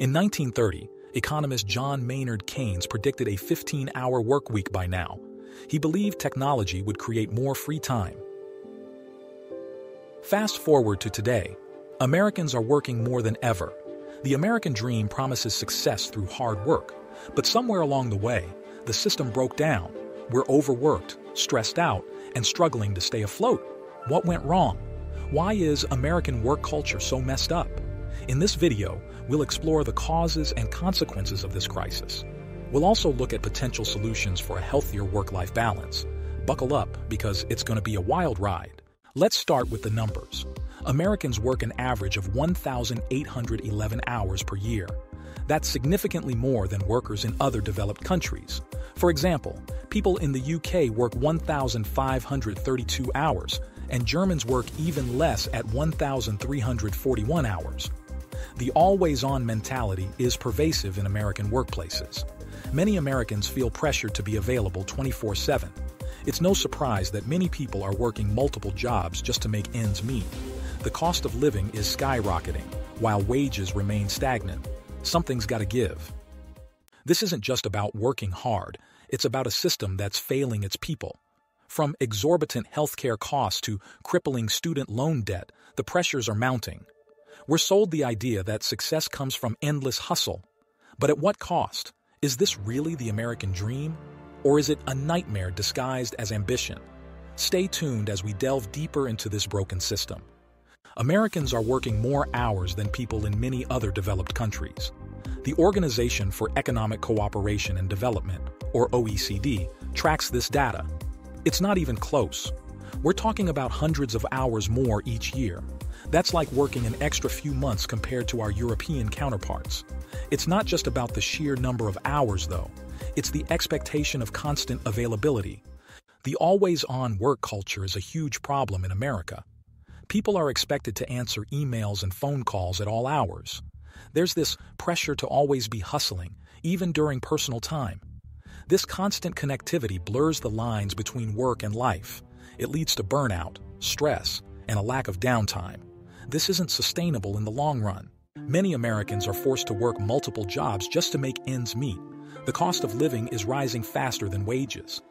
In 1930, economist John Maynard Keynes predicted a 15-hour workweek by now. He believed technology would create more free time. Fast forward to today. Americans are working more than ever. The American dream promises success through hard work. But somewhere along the way, the system broke down. We're overworked, stressed out, and struggling to stay afloat. What went wrong? Why is American work culture so messed up? In this video, we'll explore the causes and consequences of this crisis. We'll also look at potential solutions for a healthier work-life balance. Buckle up, because it's going to be a wild ride. Let's start with the numbers. Americans work an average of 1,811 hours per year. That's significantly more than workers in other developed countries. For example, people in the UK work 1,532 hours, and Germans work even less at 1,341 hours. The always-on mentality is pervasive in American workplaces. Many Americans feel pressured to be available 24/7. It's no surprise that many people are working multiple jobs just to make ends meet. The cost of living is skyrocketing, while wages remain stagnant. Something's got to give. This isn't just about working hard. It's about a system that's failing its people. From exorbitant healthcare costs to crippling student loan debt, the pressures are mounting. We're sold the idea that success comes from endless hustle. But at what cost? Is this really the American dream? Or is it a nightmare disguised as ambition? Stay tuned as we delve deeper into this broken system. Americans are working more hours than people in many other developed countries. The Organization for Economic Cooperation and Development, or OECD, tracks this data. It's not even close. We're talking about hundreds of hours more each year. That's like working an extra few months compared to our European counterparts. It's not just about the sheer number of hours, though. It's the expectation of constant availability. The always-on work culture is a huge problem in America. People are expected to answer emails and phone calls at all hours. There's this pressure to always be hustling, even during personal time. This constant connectivity blurs the lines between work and life. It leads to burnout, stress, and a lack of downtime. This isn't sustainable in the long run. Many Americans are forced to work multiple jobs just to make ends meet. The cost of living is rising faster than wages.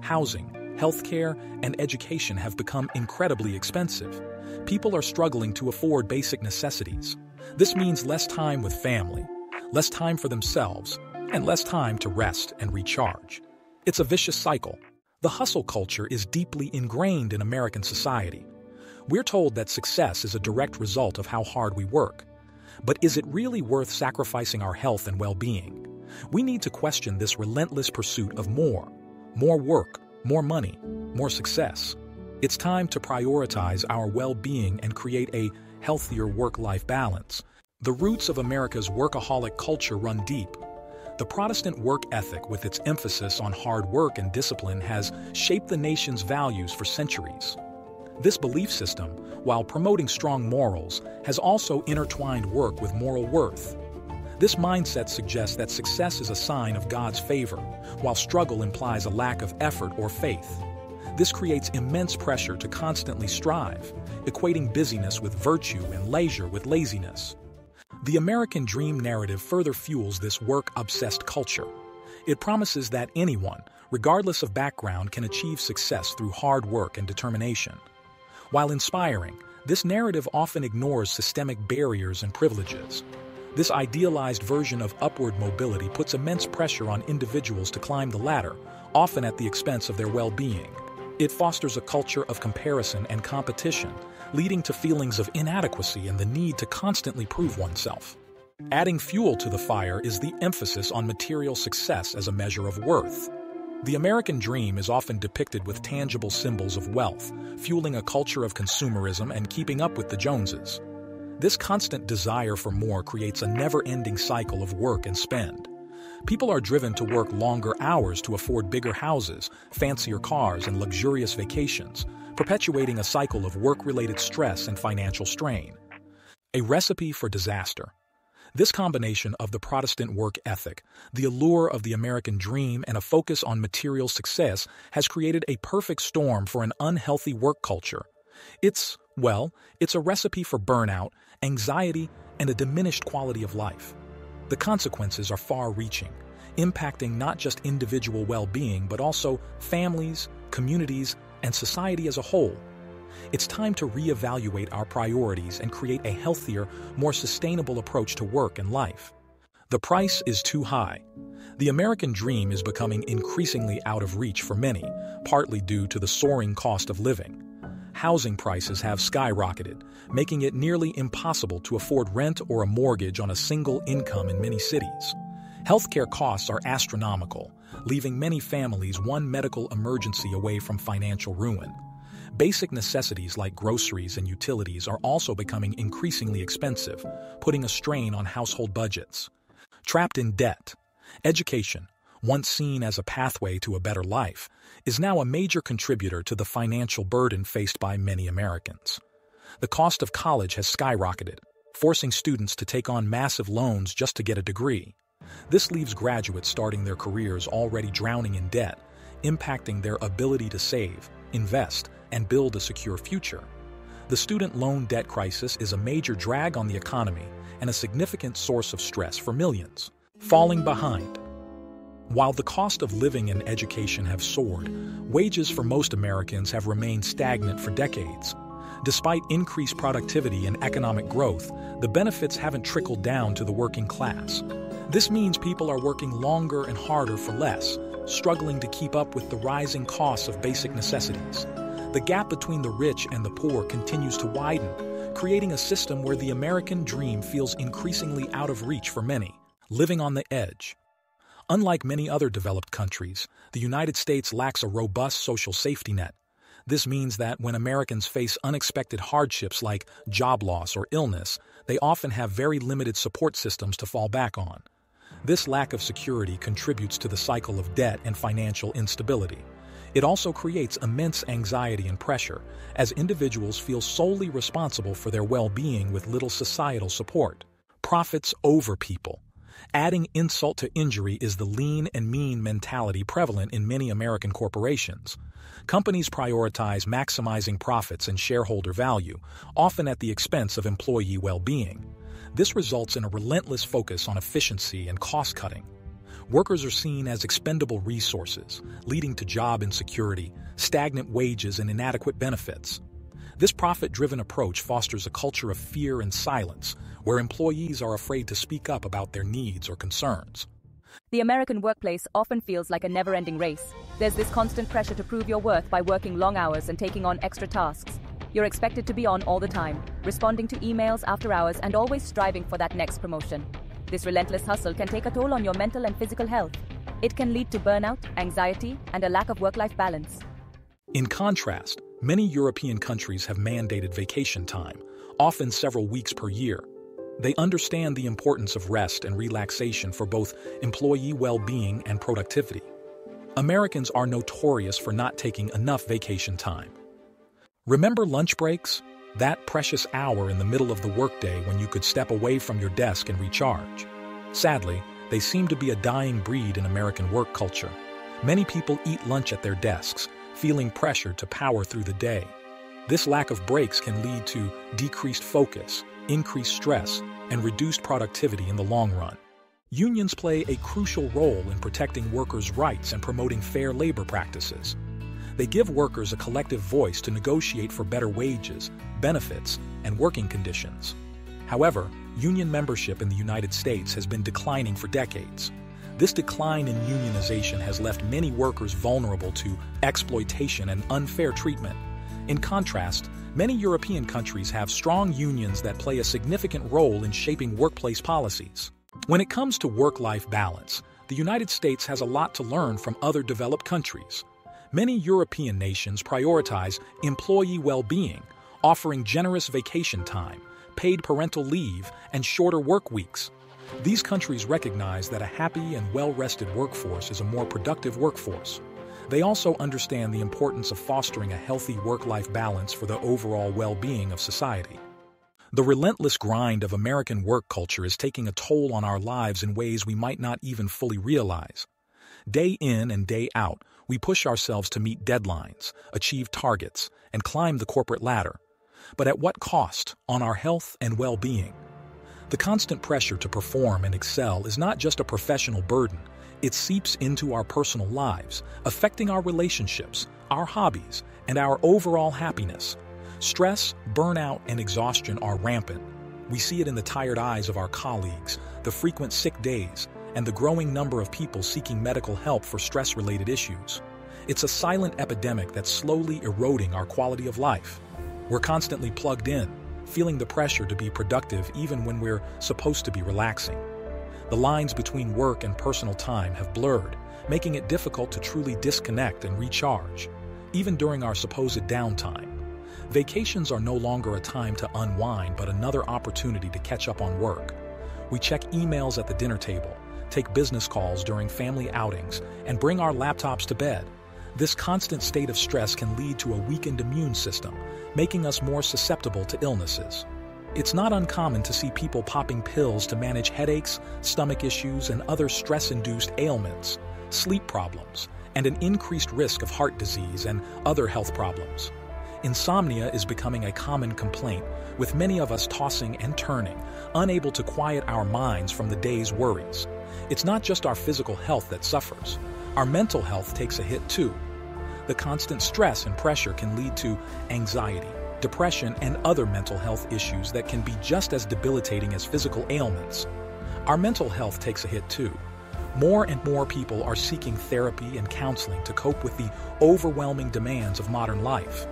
Housing, healthcare, and education have become incredibly expensive. People are struggling to afford basic necessities. This means less time with family, less time for themselves, and less time to rest and recharge. It's a vicious cycle. The hustle culture is deeply ingrained in American society. We're told that success is a direct result of how hard we work. But is it really worth sacrificing our health and well-being? We need to question this relentless pursuit of more work, more money, more success. It's time to prioritize our well-being and create a healthier work-life balance. The roots of America's workaholic culture run deep. The Protestant work ethic, with its emphasis on hard work and discipline, has shaped the nation's values for centuries. This belief system, while promoting strong morals, has also intertwined work with moral worth. This mindset suggests that success is a sign of God's favor, while struggle implies a lack of effort or faith. This creates immense pressure to constantly strive, equating busyness with virtue and leisure with laziness. The American dream narrative further fuels this work-obsessed culture. It promises that anyone, regardless of background, can achieve success through hard work and determination. While inspiring, this narrative often ignores systemic barriers and privileges. This idealized version of upward mobility puts immense pressure on individuals to climb the ladder, often at the expense of their well-being. It fosters a culture of comparison and competition, leading to feelings of inadequacy and the need to constantly prove oneself. Adding fuel to the fire is the emphasis on material success as a measure of worth. The American dream is often depicted with tangible symbols of wealth, fueling a culture of consumerism and keeping up with the Joneses. This constant desire for more creates a never-ending cycle of work and spend. People are driven to work longer hours to afford bigger houses, fancier cars, and luxurious vacations, perpetuating a cycle of work-related stress and financial strain. A recipe for disaster. This combination of the Protestant work ethic, the allure of the American dream, and a focus on material success has created a perfect storm for an unhealthy work culture. It's a recipe for burnout, anxiety, and a diminished quality of life. The consequences are far-reaching, impacting not just individual well-being but also families, communities, and society as a whole. It's time to reevaluate our priorities and create a healthier, more sustainable approach to work and life. The price is too high. The American dream is becoming increasingly out of reach for many, partly due to the soaring cost of living. Housing prices have skyrocketed, making it nearly impossible to afford rent or a mortgage on a single income in many cities. Healthcare costs are astronomical, leaving many families one medical emergency away from financial ruin. Basic necessities like groceries and utilities are also becoming increasingly expensive, putting a strain on household budgets. Trapped in debt, education, once seen as a pathway to a better life, is now a major contributor to the financial burden faced by many Americans. The cost of college has skyrocketed, forcing students to take on massive loans just to get a degree. This leaves graduates starting their careers already drowning in debt, impacting their ability to save, invest, and build a secure future. The student loan debt crisis is a major drag on the economy and a significant source of stress for millions. Falling behind. While the cost of living and education have soared, wages for most Americans have remained stagnant for decades. Despite increased productivity and economic growth, the benefits haven't trickled down to the working class. This means people are working longer and harder for less, struggling to keep up with the rising costs of basic necessities. The gap between the rich and the poor continues to widen, creating a system where the American dream feels increasingly out of reach for many, living on the edge. Unlike many other developed countries, the United States lacks a robust social safety net. This means that when Americans face unexpected hardships like job loss or illness, they often have very limited support systems to fall back on. This lack of security contributes to the cycle of debt and financial instability. It also creates immense anxiety and pressure, as individuals feel solely responsible for their well-being with little societal support. Profits over people. Adding insult to injury is the lean and mean mentality prevalent in many American corporations. Companies prioritize maximizing profits and shareholder value, often at the expense of employee well-being. This results in a relentless focus on efficiency and cost-cutting. Workers are seen as expendable resources, leading to job insecurity, stagnant wages, and inadequate benefits. This profit-driven approach fosters a culture of fear and silence, where employees are afraid to speak up about their needs or concerns. The American workplace often feels like a never-ending race. There's this constant pressure to prove your worth by working long hours and taking on extra tasks. You're expected to be on all the time, responding to emails after hours and always striving for that next promotion. This relentless hustle can take a toll on your mental and physical health. It can lead to burnout, anxiety, and a lack of work-life balance. In contrast, many European countries have mandated vacation time, often several weeks per year. They understand the importance of rest and relaxation for both employee well-being and productivity. Americans are notorious for not taking enough vacation time. Remember lunch breaks? That precious hour in the middle of the workday when you could step away from your desk and recharge. Sadly, they seem to be a dying breed in American work culture. Many people eat lunch at their desks, feeling pressure to power through the day. This lack of breaks can lead to decreased focus, increased stress, and reduced productivity in the long run. Unions play a crucial role in protecting workers' rights and promoting fair labor practices. They give workers a collective voice to negotiate for better wages, benefits, and working conditions. However, union membership in the United States has been declining for decades. This decline in unionization has left many workers vulnerable to exploitation and unfair treatment. In contrast, many European countries have strong unions that play a significant role in shaping workplace policies. When it comes to work-life balance, the United States has a lot to learn from other developed countries. Many European nations prioritize employee well-being, offering generous vacation time, paid parental leave, and shorter work weeks. These countries recognize that a happy and well-rested workforce is a more productive workforce. They also understand the importance of fostering a healthy work-life balance for the overall well-being of society. The relentless grind of American work culture is taking a toll on our lives in ways we might not even fully realize. Day in and day out, we push ourselves to meet deadlines, achieve targets, and climb the corporate ladder. But at what cost on our health and well-being? The constant pressure to perform and excel is not just a professional burden. It seeps into our personal lives, affecting our relationships, our hobbies, and our overall happiness. Stress, burnout, and exhaustion are rampant. We see it in the tired eyes of our colleagues, the frequent sick days, and the growing number of people seeking medical help for stress-related issues. It's a silent epidemic that's slowly eroding our quality of life. We're constantly plugged in, feeling the pressure to be productive even when we're supposed to be relaxing. The lines between work and personal time have blurred, making it difficult to truly disconnect and recharge, even during our supposed downtime. Vacations are no longer a time to unwind, but another opportunity to catch up on work. We check emails at the dinner table, take business calls during family outings, and bring our laptops to bed. This constant state of stress can lead to a weakened immune system, making us more susceptible to illnesses. It's not uncommon to see people popping pills to manage headaches, stomach issues, and other stress-induced ailments, sleep problems, and an increased risk of heart disease and other health problems. Insomnia is becoming a common complaint, with many of us tossing and turning, unable to quiet our minds from the day's worries. It's not just our physical health that suffers. Our mental health takes a hit too. The constant stress and pressure can lead to anxiety, depression, and other mental health issues that can be just as debilitating as physical ailments. Our mental health takes a hit too. More and more people are seeking therapy and counseling to cope with the overwhelming demands of modern life.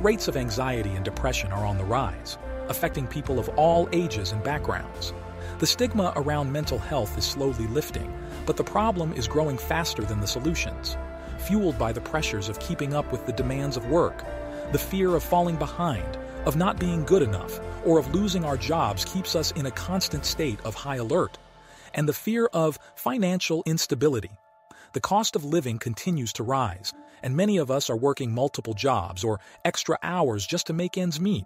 Rates of anxiety and depression are on the rise, affecting people of all ages and backgrounds. The stigma around mental health is slowly lifting, but the problem is growing faster than the solutions, fueled by the pressures of keeping up with the demands of work. The fear of falling behind, of not being good enough, or of losing our jobs keeps us in a constant state of high alert. And the fear of financial instability. The cost of living continues to rise, and many of us are working multiple jobs or extra hours just to make ends meet.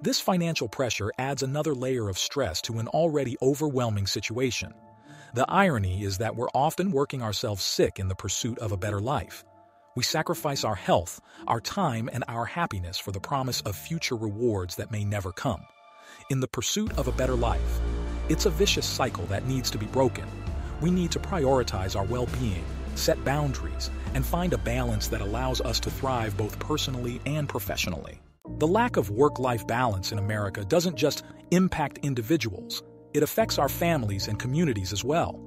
This financial pressure adds another layer of stress to an already overwhelming situation. The irony is that we're often working ourselves sick in the pursuit of a better life. We sacrifice our health, our time, and our happiness for the promise of future rewards that may never come. In the pursuit of a better life, it's a vicious cycle that needs to be broken. We need to prioritize our well-being, set boundaries, and find a balance that allows us to thrive both personally and professionally. The lack of work-life balance in America doesn't just impact individuals, it affects our families and communities as well.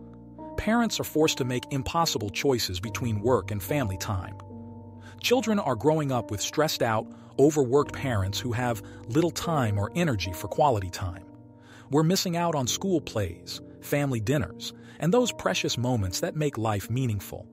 Parents are forced to make impossible choices between work and family time. Children are growing up with stressed-out, overworked parents who have little time or energy for quality time. We're missing out on school plays, family dinners, and those precious moments that make life meaningful.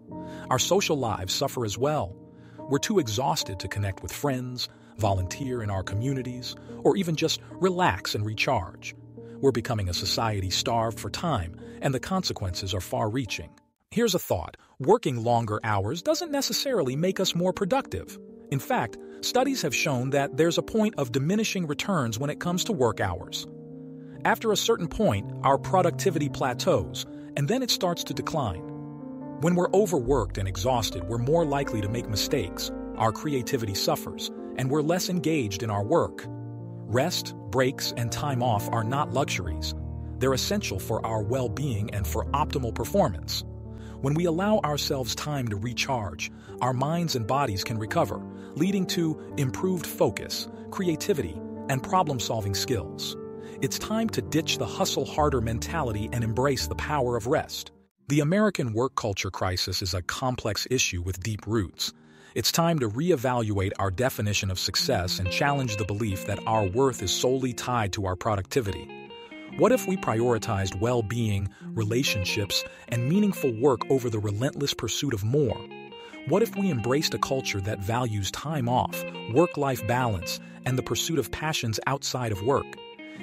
Our social lives suffer as well. We're too exhausted to connect with friends, volunteer in our communities, or even just relax and recharge. We're becoming a society starved for time, and the consequences are far-reaching. Here's a thought: working longer hours doesn't necessarily make us more productive. In fact, studies have shown that there's a point of diminishing returns when it comes to work hours. After a certain point, our productivity plateaus, and then it starts to decline. When we're overworked and exhausted, we're more likely to make mistakes, our creativity suffers, and we're less engaged in our work. Rest, breaks, and time off are not luxuries. They're essential for our well-being and for optimal performance. When we allow ourselves time to recharge, our minds and bodies can recover, leading to improved focus, creativity, and problem-solving skills. It's time to ditch the hustle-harder mentality and embrace the power of rest. The American work culture crisis is a complex issue with deep roots. It's time to reevaluate our definition of success and challenge the belief that our worth is solely tied to our productivity. What if we prioritized well-being, relationships, and meaningful work over the relentless pursuit of more? What if we embraced a culture that values time off, work-life balance, and the pursuit of passions outside of work?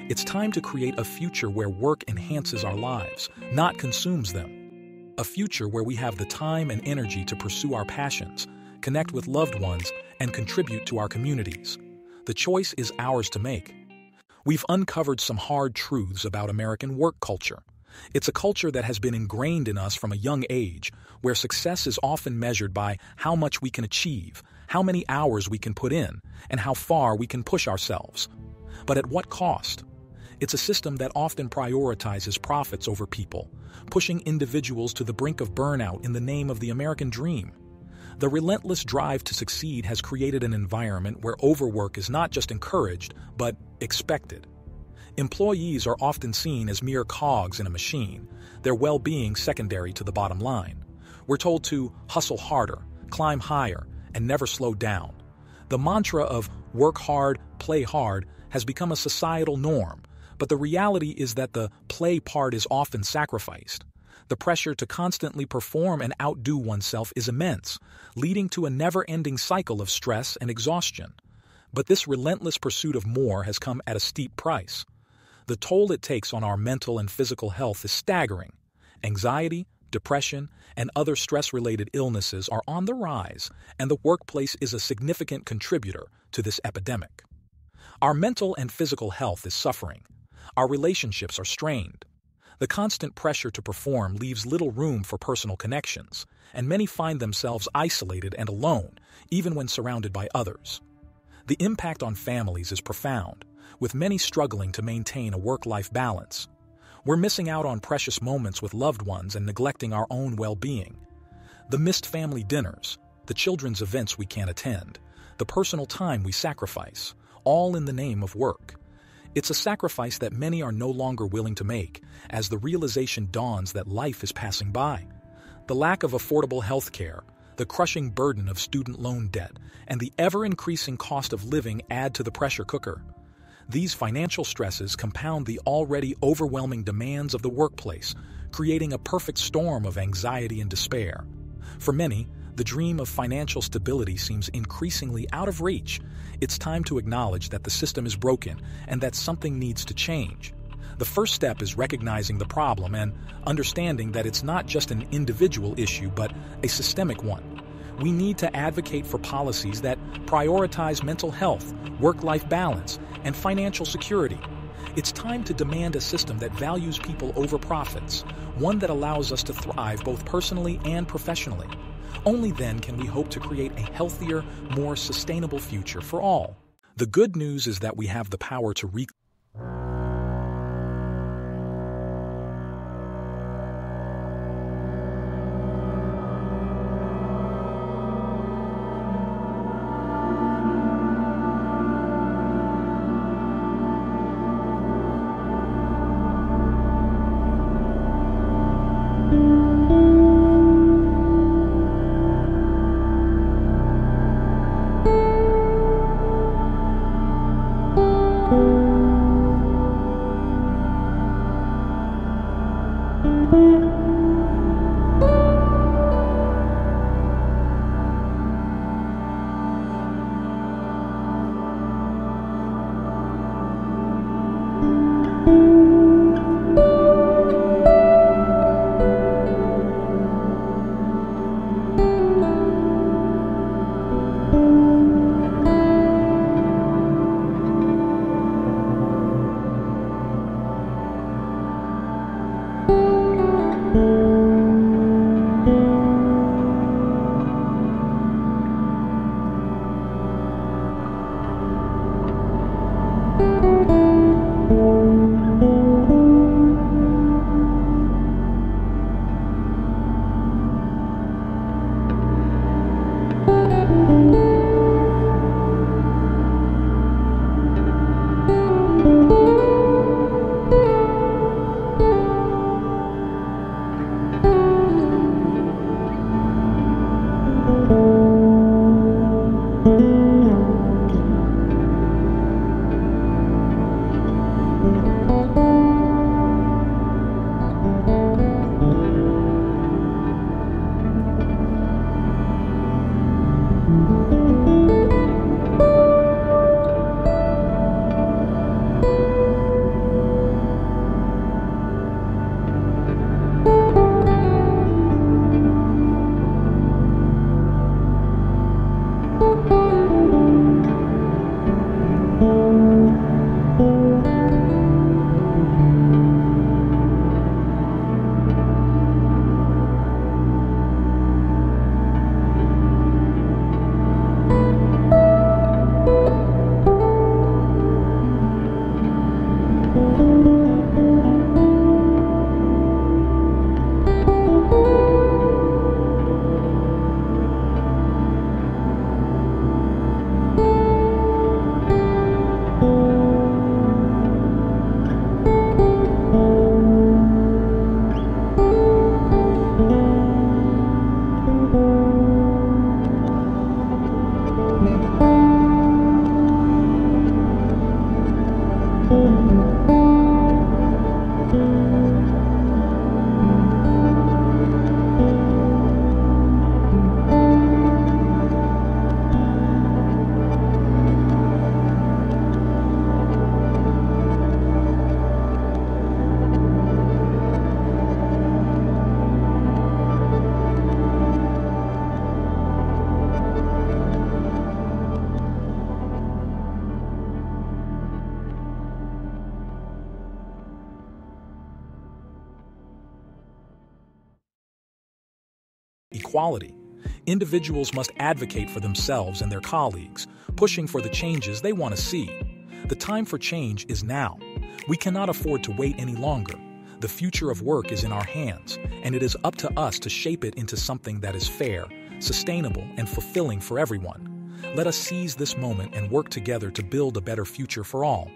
It's time to create a future where work enhances our lives, not consumes them. A future where we have the time and energy to pursue our passions, connect with loved ones, and contribute to our communities. The choice is ours to make. We've uncovered some hard truths about American work culture. It's a culture that has been ingrained in us from a young age, where success is often measured by how much we can achieve, how many hours we can put in, and how far we can push ourselves. But at what cost? It's a system that often prioritizes profits over people, pushing individuals to the brink of burnout in the name of the American dream. The relentless drive to succeed has created an environment where overwork is not just encouraged, but expected. Employees are often seen as mere cogs in a machine, their well-being secondary to the bottom line. We're told to hustle harder, climb higher, and never slow down. The mantra of work hard, play hard has become a societal norm, but the reality is that the play part is often sacrificed. The pressure to constantly perform and outdo oneself is immense, leading to a never-ending cycle of stress and exhaustion. But this relentless pursuit of more has come at a steep price. The toll it takes on our mental and physical health is staggering. Anxiety, depression, and other stress-related illnesses are on the rise, and the workplace is a significant contributor to this epidemic. Our mental and physical health is suffering. Our relationships are strained. The constant pressure to perform leaves little room for personal connections, and many find themselves isolated and alone, even when surrounded by others. The impact on families is profound, with many struggling to maintain a work-life balance. We're missing out on precious moments with loved ones and neglecting our own well-being. The missed family dinners, the children's events we can't attend, the personal time we sacrifice, all in the name of work. It's a sacrifice that many are no longer willing to make, as the realization dawns that life is passing by. The lack of affordable health care, the crushing burden of student loan debt, and the ever-increasing cost of living add to the pressure cooker. These financial stresses compound the already overwhelming demands of the workplace, creating a perfect storm of anxiety and despair. For many, the dream of financial stability seems increasingly out of reach. It's time to acknowledge that the system is broken and that something needs to change. The first step is recognizing the problem and understanding that it's not just an individual issue, but a systemic one. We need to advocate for policies that prioritize mental health, work-life balance, and financial security. It's time to demand a system that values people over profits, one that allows us to thrive both personally and professionally. Only then can we hope to create a healthier, more sustainable future for all. The good news is that we have the power to equality. Individuals must advocate for themselves and their colleagues, pushing for the changes they want to see. The time for change is now. We cannot afford to wait any longer. The future of work is in our hands, and it is up to us to shape it into something that is fair, sustainable, and fulfilling for everyone. Let us seize this moment and work together to build a better future for all.